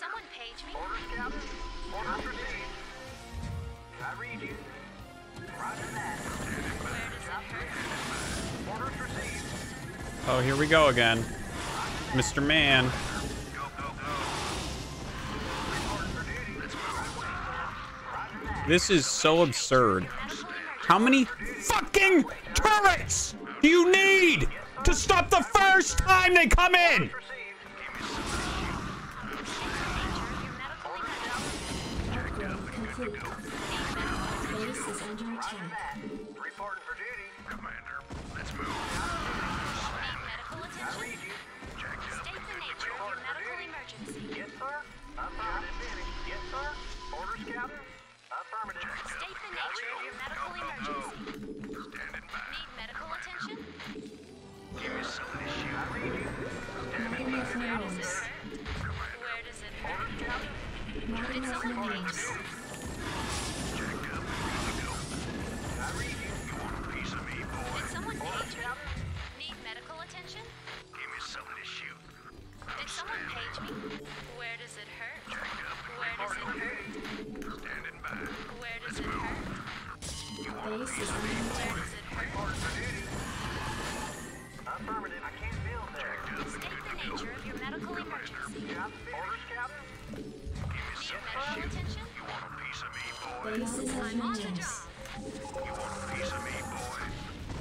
someone page me? Orders gathered. Orders received. I read you. Roger that. Where does it hurt? Orders received. Oh, here we go again. Mr. Man. Go, go, go. This is so absurd. How many fucking turrets do you need to stop the first time they come in?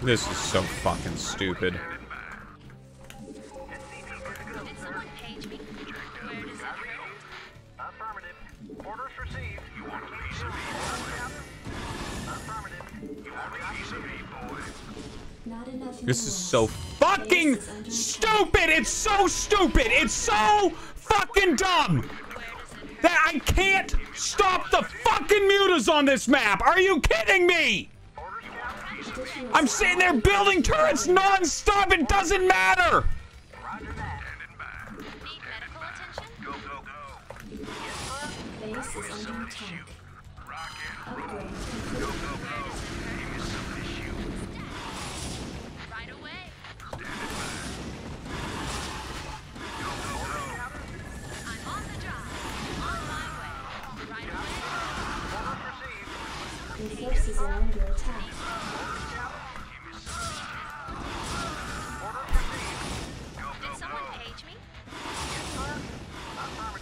This is so fucking stupid. This is so fucking stupid. It's so stupid. It's so fucking dumb that I can't stop the fucking mutas on this map. Are you kidding me? I'm sitting there building turrets non-stop. It doesn't matter.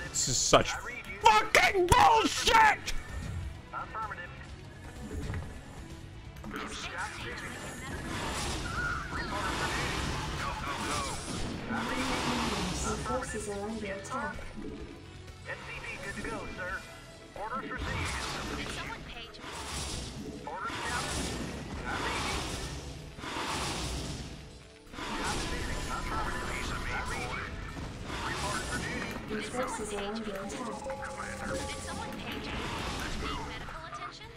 This is such fucking bullshit! Forces are under attack. SCV, good to go, sir. Orders received. Did someone page me? Orders gathered. I read you. These forces are under attack. Commander. Did someone page me? Let's move. Medical attention?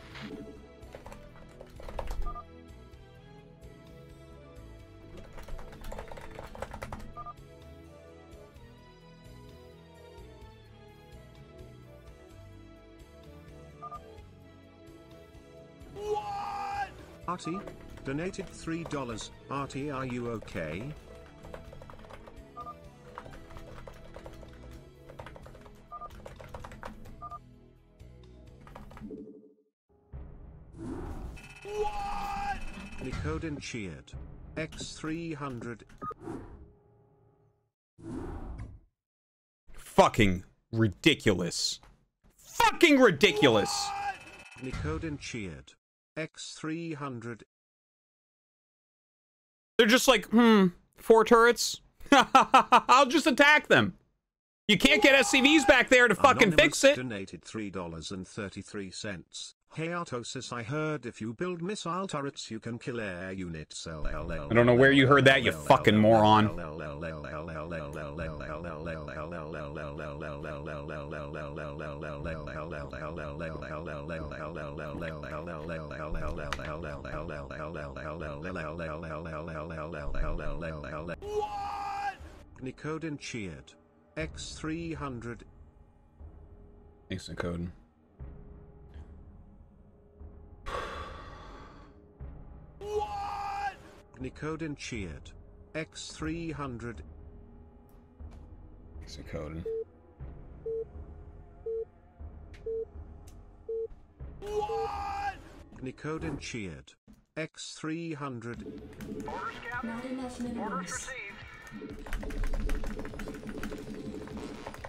What? Artie, donated $3. Artie, are you okay? Nicodin cheered. X-300. Fucking ridiculous. Fucking ridiculous. What? Nicodin cheered. X-300. They're just like, 4 turrets? I'll just attack them. You can't get SCVs back there to fucking fix it. Donated $3.33. Hey Artosis, I heard if you build missile turrets, you can kill air units. I don't know where you heard that, you fucking moron. What? Nicodin cheered. X-300. Thanks, Nicodin. What? Nicodin cheered. X-300. Thanks, Nicodin. Nicodin cheered. X-300. Orders, Captain. Not enough minerals. Orders received.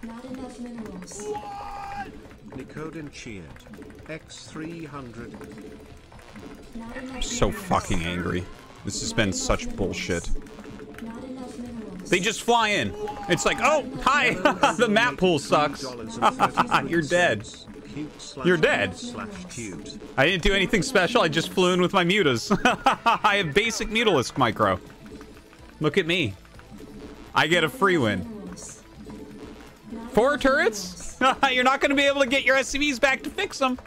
Not enough minerals. What? Nicodin cheered. X-300. I'm so fucking angry. This has been such bullshit. They just fly in. It's like, oh, hi, the map pool sucks. You're dead. You're dead. I didn't do anything special. I just flew in with my mutas. I have basic Mutalisk micro. Look at me. I get a free win. 4 turrets? You're not going to be able to get your SCVs back to fix them.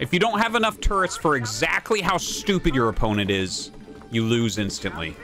If you don't have enough turrets for exactly how stupid your opponent is, you lose instantly.